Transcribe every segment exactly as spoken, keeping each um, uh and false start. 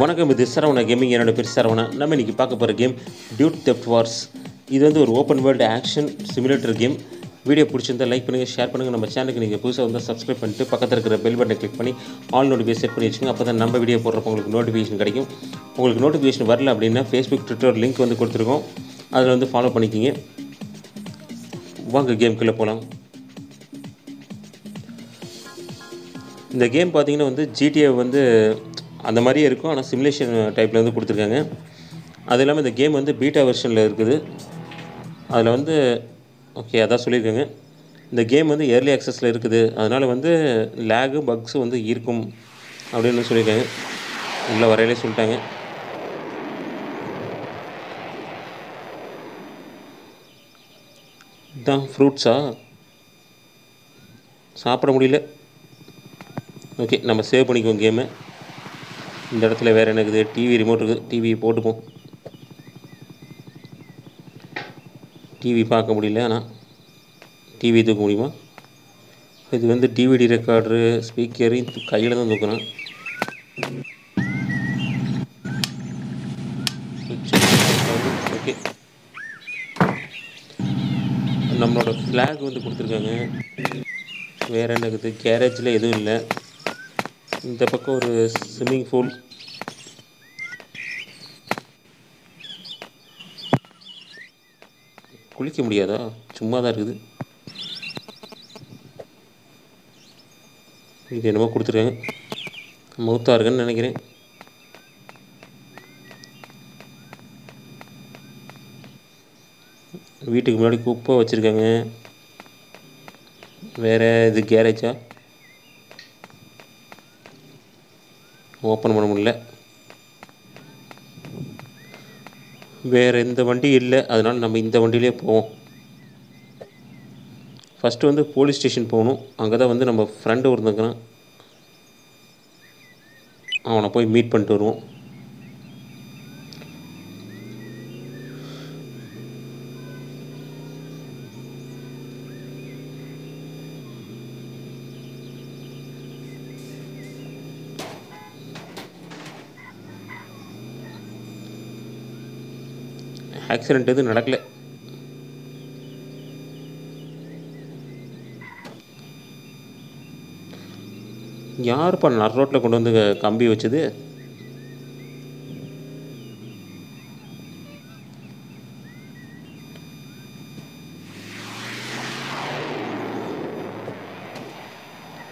வணக்கம், இது சரவணா கேமிங். என்னோட பேர் சரவணா. நம்ம இன்றைக்கி பார்க்க போகிற கேம் டியூட் தெஃப்ட் வார்ஸ். இது வந்து ஒரு open world action simulator game. Video பிடிச்சிருந்தால் லைக் பண்ணுங்கள், ஷேர் பண்ணுங்கள். நம்ம சேனலுக்கு நீங்கள் புதுசாக வந்து சப்ஸ்கிரைப் பண்ணிட்டு பக்கத்தில் இருக்கிற பெல் பட்டனை கிளிக் பண்ணி ஆல் நோட்டிஃபிகேஷன் செட் பண்ணி வச்சுங்க. அப்போ தான் நம்ம வீடியோ போடுறப்போ உங்களுக்கு நோட்டிஃபிகேஷன் கிடைக்கும். உங்களுக்கு நோட்டிஃபிகேஷன் வரல அப்படின்னா ஃபேஸ்புக், ட்விட்டர் லிங்க் வந்து கொடுத்துருக்கோம், அதில் வந்து ஃபாலோ பண்ணிக்கிங்க. வாங்க கேமுக்குள்ளே போகலாம். இந்த கேம் பார்த்திங்கன்னா வந்து ஜிடிஏ வந்து அந்த மாதிரியே இருக்கும், ஆனால் சிமுலேஷன் டைப்பில் வந்து கொடுத்துருக்காங்க. அது இல்லாமல் இந்த கேம் வந்து பீட்டா வெர்ஷனில் இருக்குது. அதில் வந்து ஓகே அதான் சொல்லியிருக்காங்க, இந்த கேம் வந்து ஏர்லி ஆக்சஸில் இருக்குது, அதனால் வந்து லேகு பக்ஸு வந்து இருக்கும் அப்படின்னு சொல்லியிருக்காங்க. உள்ள வரையிலே சொல்லிட்டாங்க. இதுதான் ஃப்ரூட்ஸா? சாப்பிட முடியல. ஓகே, நம்ம சேவ் பண்ணிக்குவோம் கேமு. இந்த இடத்துல வேறு என்ன இருக்குது? டிவி ரிமோட் இருக்குது, டிவி போட்டுப்போம். டிவி பார்க்க முடியல, ஆனால் டிவி தூக்க முடியுமா? இது வந்து டிவிடி ரெக்கார்டரு, ஸ்பீக்கரு கையில் தான் தூக்கணும். ஓகே, நம்மளோட ஃப்ளாக் வந்து கொடுத்துருக்காங்க. வேறு என்ன இருக்குது? கேரேஜில் எதுவும் இல்லை. இந்த பக்கம் ஒரு ஸ்விம்மிங் பூல். குளிக்க முடியாதா? சும்மா தான் இருக்குது. இது என்னமோ கொடுத்துருக்காங்க, மௌத்தாக இருக்குன்னு நினைக்கிறேன். வீட்டுக்கு முன்னாடி குப்பை வச்சுருக்காங்க. வேறு இது கேரேஜா? ஓப்பன் பண்ண முடியல. வேறு எந்த வண்டி இல்லை, அதனால் நம்ம இந்த வண்டியிலே போவோம். ஃபஸ்ட்டு வந்து போலீஸ் ஸ்டேஷன் போகணும். அங்கே தான் வந்து நம்ம ஃப்ரெண்டு ஒருத்தங்கிறான், அவனை போய் மீட் பண்ணிட்டு வருவோம். ஆக்சிடெண்ட் எதுவும் நடக்கல. யாருப்பா நர் ரோட்டில் கொண்டு வந்து கம்பி வச்சது?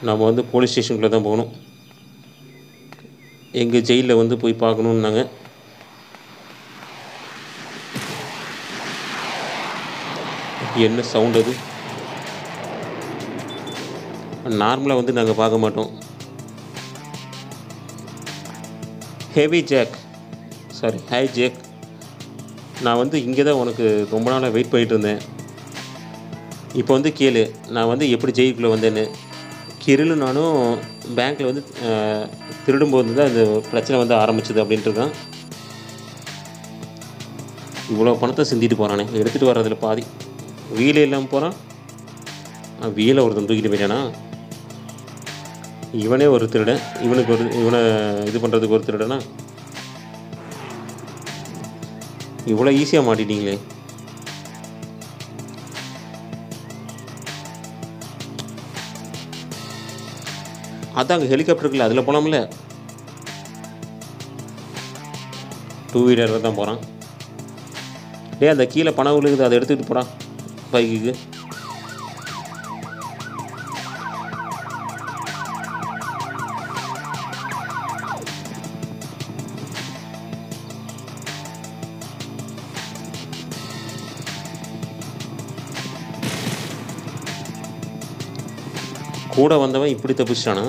நம்ம வந்து போலீஸ் ஸ்டேஷனுக்குள்ளே தான் போகணும். எங்கள் ஜெயிலில் வந்து போய் பார்க்கணுன்னாங்க. என்ன சவுண்ட் அது? நார்மலாக வந்து நாங்கள் பார்க்க மாட்டோம். Heavy Jack, sorry hi Jack, நான் வந்து இங்கே தான் உனக்கு ரொம்ப நாளாக வெயிட் பண்ணிகிட்டு இருந்தேன். இப்போ வந்து கேளு, நான் வந்து எப்படி ஜெயிலுக்குள்ளே வந்தேன்னு. கிரிலு நானும் பேங்க்கில் வந்து திருடும்போது தான் இந்த பிரச்சனை வந்து ஆரம்பிச்சிது அப்படின்ட்டு இருக்கான். இவ்வளோ பணத்தை சிந்திட்டு போகிறானே, எடுத்துகிட்டு வர்றதில் பாதி வீலே இல்லாமல் போகிறான். வீலை ஒருத்தன் தூக்கிட்டு போயிட்டானா? இவனே ஒரு திருடன், இவனுக்கு ஒரு இவனை இது பண்ணுறதுக்கு ஒரு திருடனா? இவ்வளோ ஈஸியாக மாட்டிட்டீங்களே. அதான் அங்கே ஹெலிகாப்டருக்குல்ல, அதில் போனோம்ல. டூ வீலரில் தான் போகிறான். டே, அந்த கீழே பணம் விழுகுது, அதை எடுத்துக்கிட்டு போகிறான் பைக்குக்கு. கூட வந்தவன் இப்படி தப்பிச்சிட்டானா?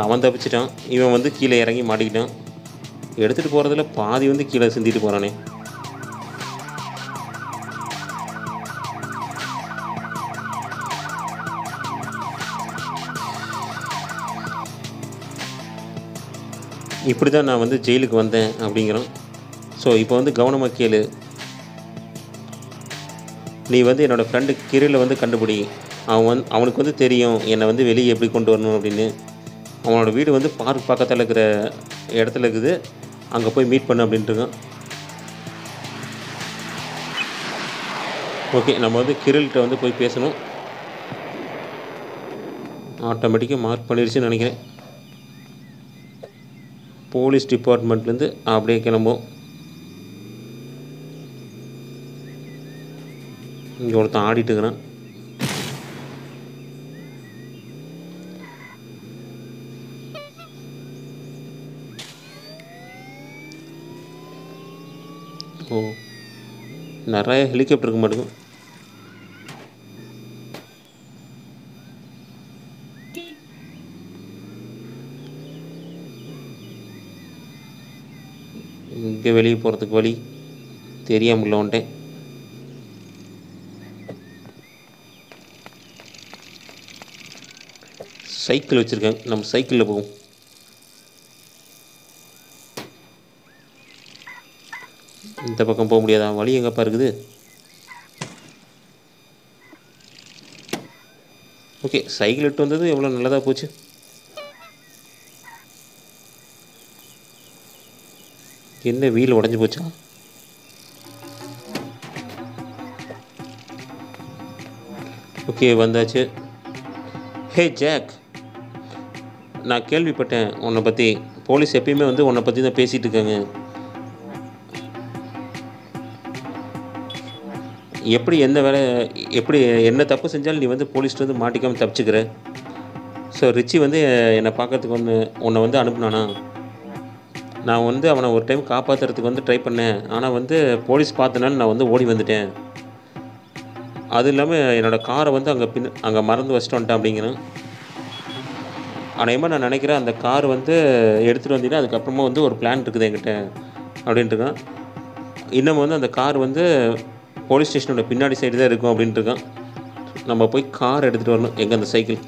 அவன் தப்பிச்சிட்டான், இவன் வந்து கீழே இறங்கி மாட்டிக்கிட்டான். எடுத்துகிட்டு போகிறதுல பாதி வந்து கீழே சிந்திட்டு போகிறானே. இப்படி தான் நான் வந்து ஜெயிலுக்கு வந்தேன் அப்படிங்கிறோம். ஸோ இப்போ வந்து கவனமாக கேளு, நீ வந்து என்னோடய ஃப்ரெண்டு கிரில வந்து கண்டுபிடி. அவன் வந்து அவனுக்கு வந்து தெரியும் என்னை வந்து வெளியே எப்படி கொண்டு வரணும் அப்படின்னு. அவனோட வீடு வந்து பார்க் பக்கத்தில் இருக்கிற இடத்துல இருக்குது, அங்கே போய் மீட் பண்ணு அப்படின்ட்டுருக்கான். ஓகே, நம்ம வந்து கிரில்கிட்ட வந்து போய் பேசணும். ஆட்டோமேட்டிக்காக மார்க் பண்ணிடுச்சுன்னு நினைக்கிறேன். போலீஸ் டிபார்ட்மெண்ட்லேருந்து அப்படியே கிளம்பும். இங்கே ஒருத்தன் ஆடிட்டுக்கிறான். ஓ, நிறைய ஹெலிகாப்டருக்கு மாட்டேங்கும். இங்கே வெளியே போகிறதுக்கு வழி தெரியாமல் வந்துட்டேன். சைக்கிள் வச்சுருக்கேன், நம்ம சைக்கிளில் போவோம். இந்த பக்கம் போக முடியாதா? வழி எங்கப்பா இருக்குது? ஓகே, சைக்கிள் எட்டு வந்தது எவ்வளோ நல்லதாக போச்சு. என்ன வீல் உடஞ்சி போச்சா? ஓகே, வந்தாச்சு. ஹே ஜாக், நான் கேள்விப்பட்டேன் உன்னை பற்றி. போலீஸ் எப்பயுமே வந்து உன்னை பற்றி தான் பேசிகிட்டு இருக்காங்க. எப்படி எந்த வேலை எப்படி என்ன தப்பு செஞ்சாலும் நீ வந்து போலீஸ்ட்டு வந்து மாட்டிக்காமல் தப்பிச்சுக்கிற. ஸோ ரிச்சி வந்து என்னை பார்க்கறதுக்கு வந்து உன்னை வந்து அனுப்புனானா? நான் வந்து அவனை ஒரு டைம் காப்பாற்றுறதுக்கு வந்து ட்ரை பண்ணேன், ஆனால் வந்து போலீஸ் பார்த்தனால நான் வந்து ஓடி வந்துட்டேன். அது இல்லாமல் என்னோடய காரை வந்து அங்கே பின் அங்கே மறந்து வச்சுட்டு வந்துட்டேன் அப்படிங்கிறேன். அநேகமாக நான் நினைக்கிறேன் அந்த கார் வந்து எடுத்துகிட்டு வந்தீங்கன்னா அதுக்கப்புறமா வந்து ஒரு பிளான் இருக்குது என்கிட்ட அப்படின்ட்டுருக்கான். இன்னமும் வந்து அந்த கார் வந்து போலீஸ் ஸ்டேஷனோட பின்னாடி சைடு தான் இருக்கும் அப்படின்ட்டுருக்கான். நம்ம போய் கார் எடுத்துகிட்டு வரணும். எங்கே அந்த சைக்கிள்?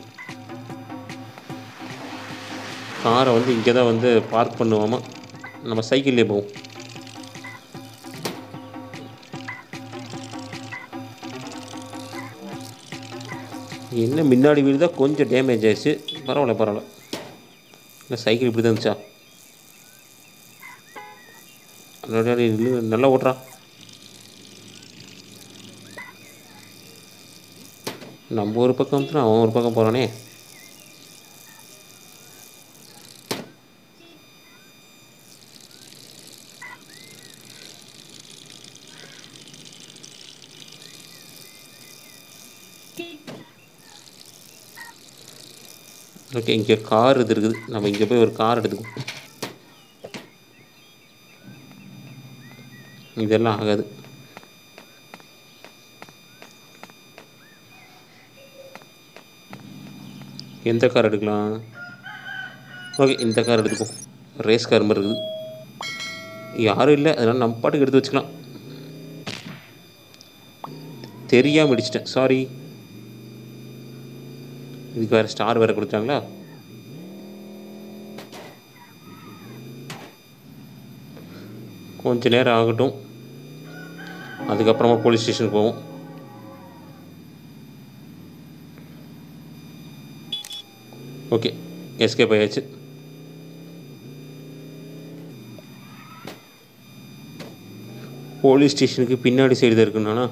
காரை வந்து இங்கே தான் வந்து பார்க் பண்ணுவோமா? நம்ம சைக்கிள்லேயே போவோம். என்ன முன்னாடி வீடு தான் கொஞ்சம் டேமேஜ் ஆகிடுச்சு. பரவாயில்ல பரவாயில்ல. இல்லை, சைக்கிள் இப்படி தான் இருந்துச்சா? நல்லா ஓட்டுறா. நம்ம ஒரு பக்கம் வந்துட்டு அவன் ஒரு பக்கம் போகிறானே. ஓகே, இங்கே கார் இது இருக்குது. நம்ம இங்கே போய் ஒரு கார் எடுத்துக்குவோம். இதெல்லாம் ஆகாது. எந்த கார் எடுக்கலாம்? ஓகே, இந்த கார் எடுத்துப்போம். ரேஸ் கார் மாதிரி இருக்குது. யாரும் இல்லை, அதனால் நம்ம பாட்டுக்கு எடுத்து வச்சுக்கலாம். தெரியாமல் அடிச்சிட்டேன், சாரி. இதுக்கு வேறு ஸ்டார் வேறு கொடுத்தாங்களா? கொஞ்சம் நேரம் ஆகட்டும், அதுக்கப்புறமா போலீஸ் ஸ்டேஷனுக்கு போவோம். ஓகே, எஸ்கேப் ஆயாச்சு. போலீஸ் ஸ்டேஷனுக்கு பின்னாடி சைடு தான் இருக்குண்ணா.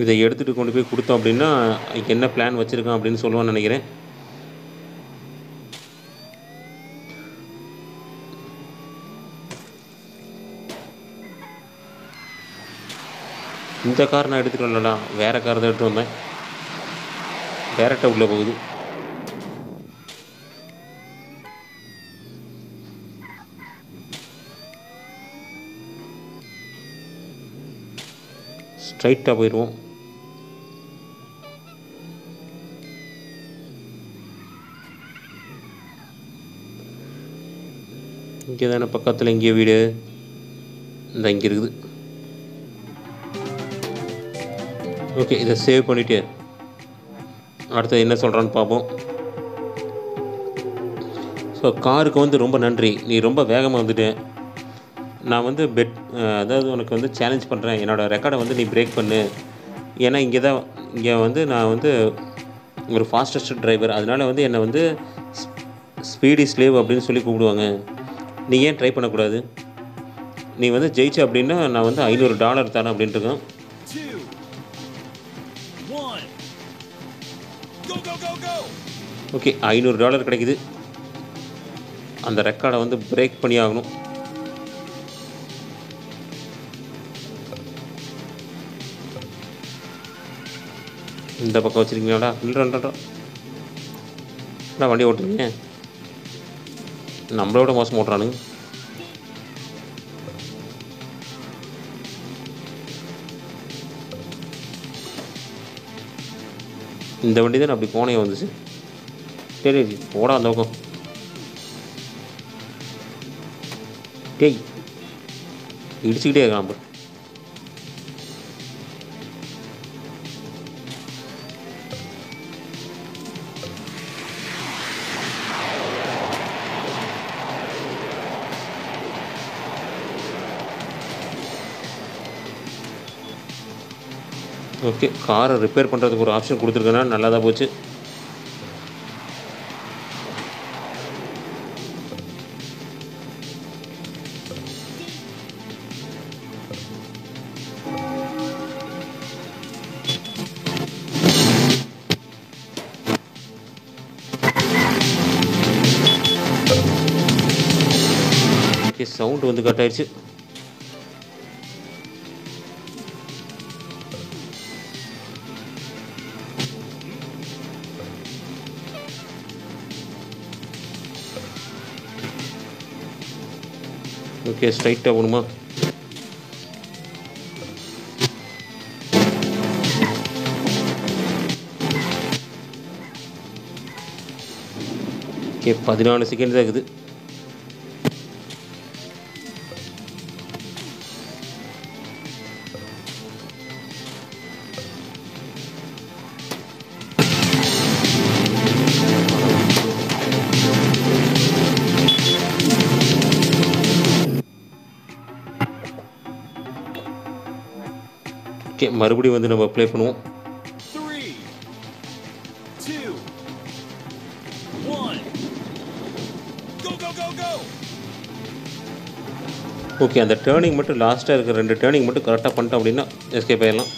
இதை எடுத்துகிட்டு கொண்டு போய் கொடுத்தோம் அப்படின்னா என்ன பிளான் வச்சுருக்கான் அப்படின்னு சொல்லுவான்னு நினைக்கிறேன். இந்த கார் நான் எடுத்துகிட்டு வரலடா, வேறு கார் தான் எடுத்துகிட்டு வந்தேன். டேரெக்டாக உள்ளே போகுது. ஸ்ட்ரைட்டாக போயிடுவோம். இங்கே தானே பக்கத்தில் இங்கே வீடு இந்த இங்கே இருக்குது. ஓகே, இதை சேவ் பண்ணிவிட்டு அடுத்தது என்ன சொல்கிறான்னு பார்ப்போம். ஸோ காருக்கு வந்து ரொம்ப நன்றி, நீ ரொம்ப வேகமாக வந்துட்டேன். நான் வந்து பெட் அதாவது உனக்கு வந்து சேலஞ்ச் பண்ணுறேன், என்னோடய ரெக்கார்டை வந்து நீ பிரேக் பண்ணு. ஏன்னா இங்கே தான் இங்கே வந்து நான் வந்து ஒரு ஃபாஸ்டஸ்ட் டிரைவர், அதனால் வந்து என்னை வந்து ஸ்பீடி ஸ்லேவ் அப்படின்னு சொல்லி கூப்பிடுவாங்க. நீ ஏன் ட்ரை பண்ணக்கூடாது? நீ வந்து ஜெயிச்சு அப்படின்னா நான் வந்து ஐநூறு டாலர் தரேன் அப்படின்ட்டு இருக்கேன். ஓகே, ஐநூறு டாலர் கிடைக்குது. அந்த ரெக்கார்டை வந்து பிரேக் பண்ணி ஆகணும். இந்த பக்கம் வச்சுருக்கீங்களாடா? இல்லைடா, நான் வண்டி ஓட்டுறீங்க, நம்மளோட மோசம் ஓட்டுறானுங்க. இந்த வண்டி தான் அப்படி போனே வந்துச்சு. சரி போடா அந்த பக்கம். டேய், இடிச்சுக்கிட்டே இருக்கான் நம்ம. ஓகே, காரை ரிப்பேர் பண்ணுறதுக்கு ஒரு ஆப்ஷன் கொடுத்துருக்கேன்னா நல்லா தான் போச்சு. ஓகே, சவுண்டு வந்து கட் ஆயிடுச்சு. ஓகே, ஸ்ட்ரைட்டாக போகணுமா? ஓகே, பதினாலு செகண்ட் தான் இருக்குது. ஓகே, மறுபடியும் வந்து நம்ம ப்ளே பண்ணுவோம். ஓகே, அந்த டேர்னிங் மட்டும் லாஸ்ட்டாக இருக்கிற ரெண்டு டேர்னிங் மட்டும் கரெக்டாக பண்ணிட்டோம் அப்படின்னா எஸ்கேப் ஆகிடலாம்.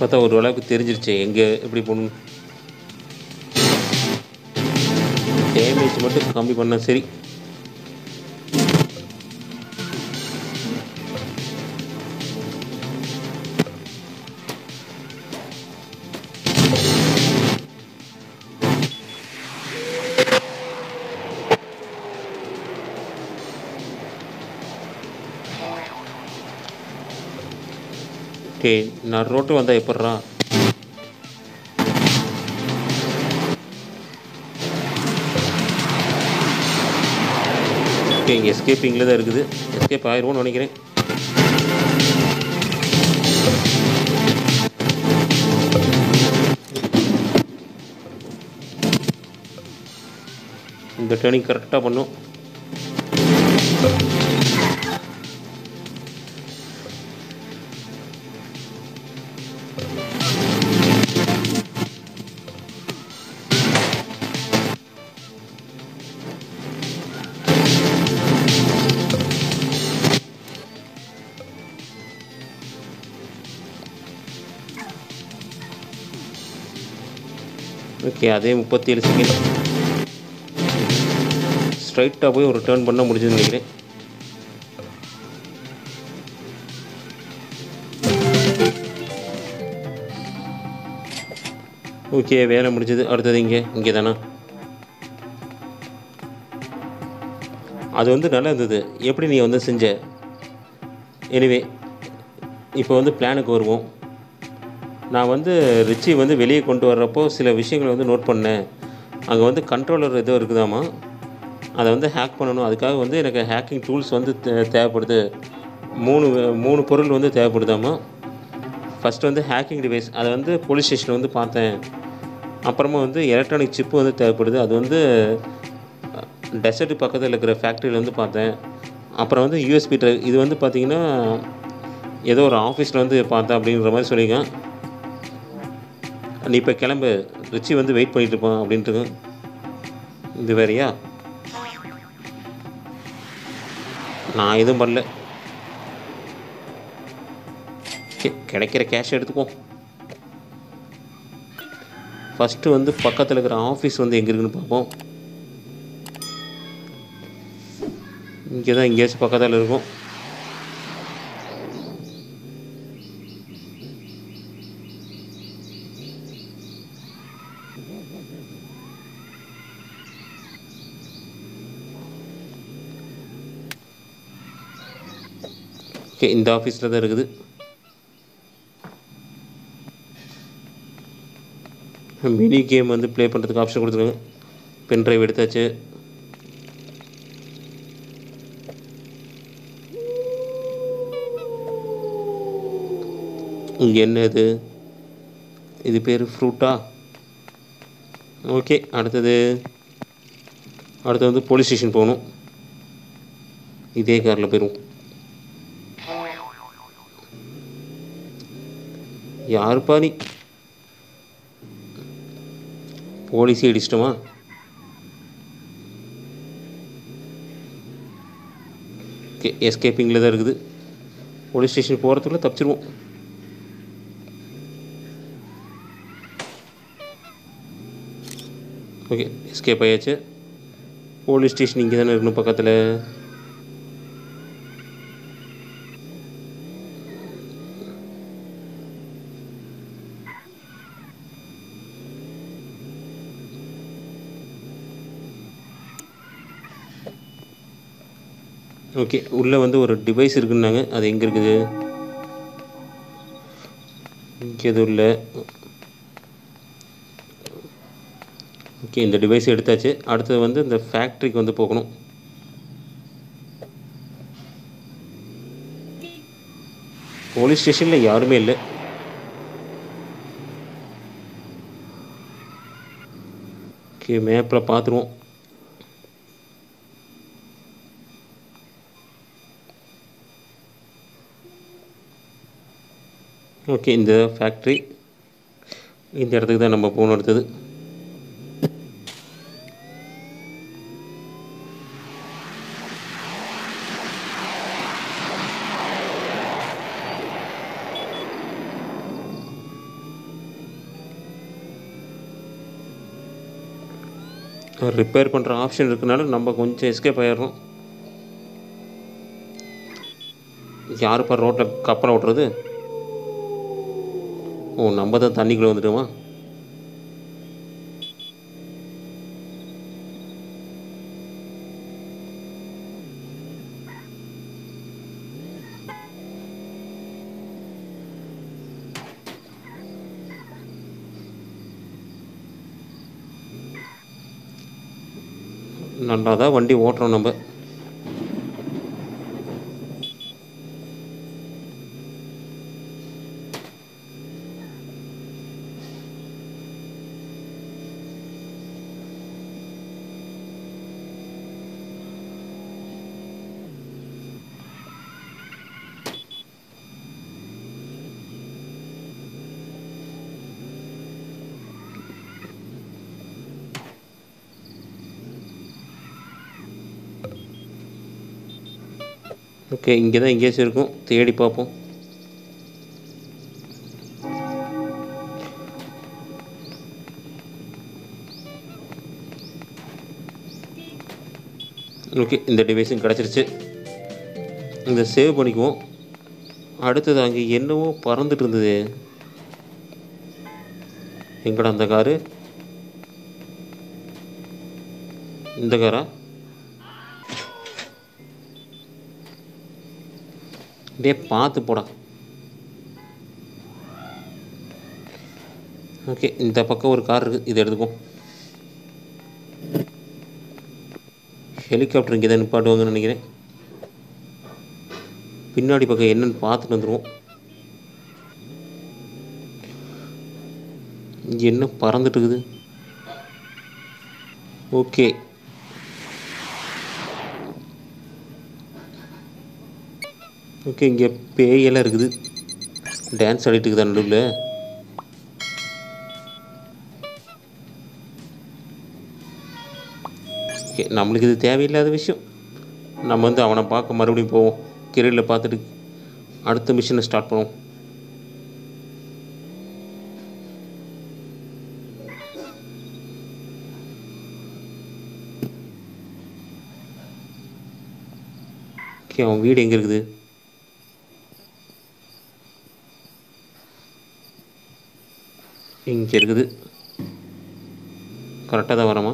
பார்த்தா ஒரு அளவுக்கு தெரிஞ்சிருச்சு எங்கே எப்படி போகணும். டேமேஜ் மட்டும் கம்மி பண்ணால் சரி. ஓகே, நான் ரோட்டு வந்தால் எப்பட்றா? ஓகே, இங்கே எஸ்கேப்பிங்கில் தான் இருக்குது. எஸ்கேப் ஆயிடுவோன்னு நினைக்கிறேன். இந்த டேர்னிங் கரெக்டாக பண்ணும். ஓகே, அதே முப்பத்தி ஏழு செகண்ட். ஸ்ட்ரைட்டாக போய் ஒரு டேர்ன் பண்ண முடிஞ்சதுன்னு நினைக்கிறேன். ஓகே, வேலை முடிஞ்சது. அடுத்தது இங்கே இங்கே தானா? அது வந்து நல்லா இருந்தது. எப்படி நீ வந்து செஞ்ச? எனிவே, இப்போ வந்து பிளானுக்கு வருவோம். நான் வந்து ரிச்சி வந்து வெளியே கொண்டு வர்றப்போ சில விஷயங்களை வந்து நோட் பண்ணேன். அங்கே வந்து கண்ட்ரோலர் ஏதோ இருக்குதாம்மா, அதை வந்து ஹேக் பண்ணணும். அதுக்காக வந்து எனக்கு ஹேக்கிங் டூல்ஸ் வந்து தேவைப்படுது. மூணு மூணு பொருள் வந்து தேவைப்படுதாம்மா. ஃபஸ்ட்டு வந்து ஹேக்கிங் டிவைஸ், அதை வந்து போலீஸ் ஸ்டேஷனில் வந்து பார்த்தேன். அப்புறமா வந்து எலக்ட்ரானிக் சிப்பு வந்து தேவைப்படுது. அது வந்து டெசர்ட் பக்கத்தில் இருக்கிற ஃபேக்ட்ரியில் வந்து பார்த்தேன். அப்புறம் வந்து யூஎஸ்பி ட்ரைவ், இது வந்து பார்த்திங்கன்னா ஏதோ ஒரு ஆஃபீஸில் வந்து பார்த்தா அப்படிங்கிற மாதிரி சொல்லியிருக்கான். நீ இப்போ கிளம்பு, ரிச்சி வந்து வெயிட் பண்ணிகிட்டு இருப்பான் அப்படின்ட்டு. இது வேறையா? நான் எதுவும் பண்ணல, கிடைக்கிற கேஷ் எடுத்துக்கோ. ஃபஸ்ட்டு வந்து பக்கத்தில் இருக்கிற ஆஃபீஸ் வந்து எங்கே இருக்குன்னு பார்ப்போம். இங்கே தான் எங்கேயாச்சும் பக்கத்தில் இருக்கும். ஓகே, இந்த ஆஃபீஸில் தான் இருக்குது. மினி கேம் வந்து ப்ளே பண்ணுறதுக்கு ஆப்ஷன் கொடுத்துருங்க. பென் ட்ரைவ் எடுத்தாச்சு. இங்கே என்ன இது? இது பேர் ஃப்ரூட்டா? ஓகே, அடுத்தது அடுத்து வந்து போலீஸ் ஸ்டேஷன் போகணும். இதே காரில் போயிடும். யாருப்பா நீ? போலீஸே அடிச்சிட்டோமா? ஓகே, எஸ்கேப்பிங்கில் தான் இருக்குது. போலீஸ் ஸ்டேஷன் போகிறதுக்குள்ளே தப்பிச்சிடுவோம். ஓகே, எஸ்கேப் ஆயாச்சு. போலீஸ் ஸ்டேஷன் இங்கே தானே இருக்கணும் பக்கத்தில். ஓகே, உள்ளே வந்து ஒரு டிவைஸ் இருக்குன்னாங்க. அது எங்கே இருக்குது? இங்கே எதுவும் இல்லை. ஓகே, இந்த டிவைஸ் எடுத்தாச்சு. அடுத்தது வந்து இந்த ஃபேக்ட்ரிக்கு வந்து போகணும். போலீஸ் ஸ்டேஷனில் யாருமே இல்லை. ஓகே, மேப்பில் பார்த்துருவோம். ஓகே, இந்த ஃபேக்ட்ரி இந்த இடத்துக்கு தான் நம்ம போகணும். அடுத்தது ரிப்பேர் பண்ணுற ஆப்ஷன் இருக்குனால நம்ம கொஞ்சம் எஸ்கேப் ஆகிடுறோம். யார் பார் ரோட்டில் கப்பலை ஓட்டுறது? ஓ, நம்ம தான் தண்ணிக்குள்ளே வந்துட்டோமா? நல்லா தான் வண்டி ஓட்டுறோம் நம்ம. ஓகே, இங்கே தான் எங்கேயாச்சும் இருக்கும். தேடி பார்ப்போம். ஓகே, இந்த டிவைஸும் கிடச்சிருச்சு. இந்த சேவ் பண்ணிக்குவோம். அடுத்தது அங்கே என்னவோ பறந்துட்டு இருந்தது. எங்கடா அந்த காரு? இந்த காரா? அப்படியே பார்த்து போடா. ஓகே, இந்த பக்கம் ஒரு கார் இருக்குது. இது எடுத்துக்கும். ஹெலிகாப்டர் இங்கே தான் நிப்பாட்டுவாங்கன்னு நினைக்கிறேன். பின்னாடி பக்கம் என்னன்னு பார்த்துட்டு வந்துடுவோம். இங்கே என்ன பறந்துட்டு இருக்குது? ஓகே, ஓகே இங்கே பேயெல்லாம் இருக்குது. டான்ஸ் ஆடிட்டு இருக்குதா நடுவில்? ஓகே, நம்மளுக்கு இது தேவையில்லாத விஷயம். நம்ம வந்து அவனை பார்க்க மறுபடியும் போவோம். கிரீடில் பார்த்துட்டு அடுத்த மிஷினை ஸ்டார்ட் பண்ணுவோம். ஓகே, அவன் வீடு எங்கே இருக்குது? இங்கே இருக்குது. கரெக்டாக தான் வரமா?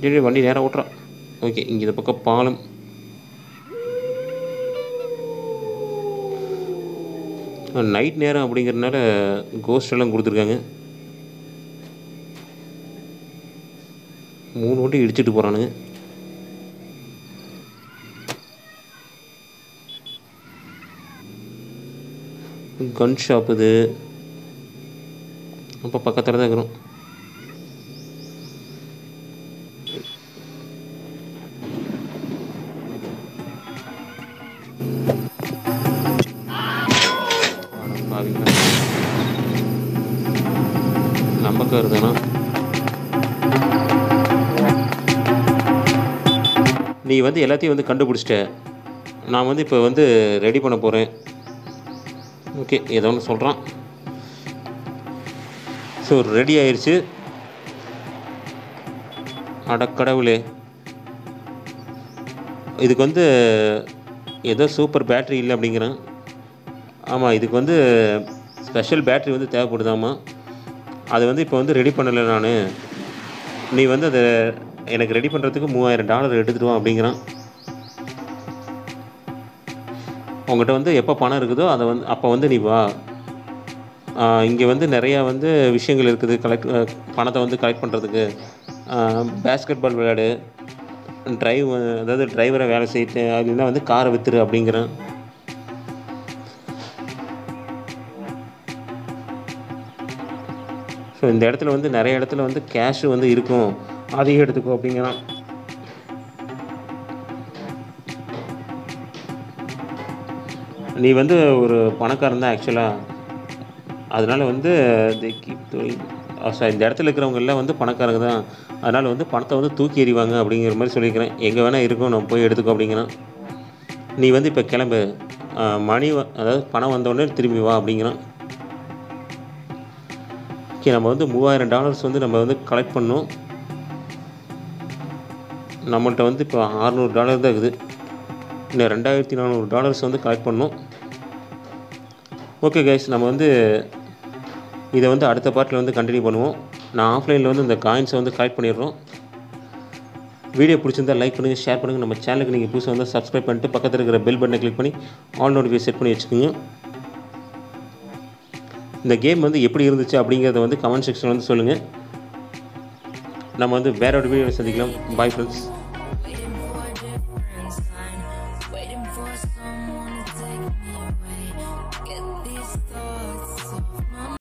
டெய்லி வண்டி நேராக ஓட்டுறான். ஓகே, இங்கே இந்த பக்கம் பாலம். நைட் நேரம் அப்படிங்கிறதுனால கோஸ்ட் எல்லாம் கொடுத்துருக்காங்க. மூணு வண்டி இடிச்சிட்டு போகிறானுங்க. கன் ஷாப் இது. அப்போ பக்கத்தில் தான் இருக்கிறோம். நீ வந்து எல்லாத்தையும் வந்து கண்டுபிடிச்சிட்ட. நான் வந்து இப்போ வந்து ரெடி பண்ண போகிறேன். ஓகே, ஏதோ ஒன்று சொல்கிறான். ஸோ ரெடி ஆயிடுச்சு. அடக்கடவுளே, இதுக்கு வந்து ஏதோ சூப்பர் பேட்ரி இல்லை அப்படிங்கிறான். ஆமாம், இதுக்கு வந்து ஸ்பெஷல் பேட்ரி வந்து தேவைப்படுதாம்மா. அது வந்து இப்போ வந்து ரெடி பண்ணலை நான். நீ வந்து அதை எனக்கு ரெடி பண்ணுறதுக்கு மூவாயிரம் டாலர் எடுத்துடுவான் அப்படிங்கிறான். அவங்ககிட்ட வந்து எப்போ பணம் இருக்குதோ அதை வந்து அப்போ வந்து நீ வா. இங்கே வந்து நிறையா வந்து விஷயங்கள் இருக்குது. கலெக்ட் பணத்தை வந்து கலெக்ட் பண்ணுறதுக்கு பேஸ்கெட் பால் விளையாடு, டிரைவ் அதாவது டிரைவரை வேலை செய்யிட்டு, அப்படின்னா வந்து காரை வித்துரு அப்படிங்கிறான். ஸோ இந்த இடத்துல வந்து நிறைய இடத்துல வந்து கேஷ் வந்து இருக்கும், அதிகம் எடுத்துக்கோ அப்படிங்கிறான். நீ வந்து ஒரு பணக்காரன் தான் ஆக்சுவலாக. அதனால் வந்து இந்த இடத்துல இருக்கிறவங்க எல்லாம் வந்து பணக்காரங்க தான். அதனால் வந்து பணத்தை வந்து தூக்கி எறிவாங்க அப்படிங்கிற மாதிரி சொல்லியிருக்கிறேன். எங்கே வேணால் இருக்கும், நம்ம போய் எடுத்துக்கோ அப்படிங்கிறான். நீ வந்து இப்போ கிளம்பு, மணி அதாவது பணம் வந்தோடனே திரும்பி வா அப்படிங்கிறான். ஓகே, நம்ம வந்து மூவாயிரம் டாலர்ஸ் வந்து நம்ம வந்து கலெக்ட் பண்ணோம். நம்மள்கிட்ட வந்து இப்போ அறுநூறு டாலர் தான் இருக்குது. இன்னும் ரெண்டாயிரத்தி நானூறு டாலர்ஸ் வந்து கலெக்ட் பண்ணோம். ஓகே கைஸ், நம்ம வந்து இதை வந்து அடுத்த பார்ட்டில் வந்து கண்டினியூ பண்ணுவோம். நான் ஆஃப்லைனில் வந்து இந்த காயின்ஸை வந்து கலெக்ட் பண்ணிடுறோம். வீடியோ பிடிச்சிருந்தால் லைக் பண்ணுங்கள், ஷேர் பண்ணுங்கள். நம்ம சேனலுக்கு நீங்கள் புதுசாக வந்து சப்ஸ்கிரைப் பண்ணிட்டு பக்கத்தில் இருக்கிற பெல் பட்டனை கிளிக் பண்ணி ஆல் நோட்டிஃபிகேஷன் செட் பண்ணி வச்சுக்கோங்க. இந்த கேம் வந்து எப்படி இருந்துச்சு அப்படிங்கிறத வந்து கமெண்ட் செக்ஷனில் வந்து சொல்லுங்கள். நம்ம வந்து வேற ஒரு வீடியோவில் சந்திக்கலாம். Bye friends.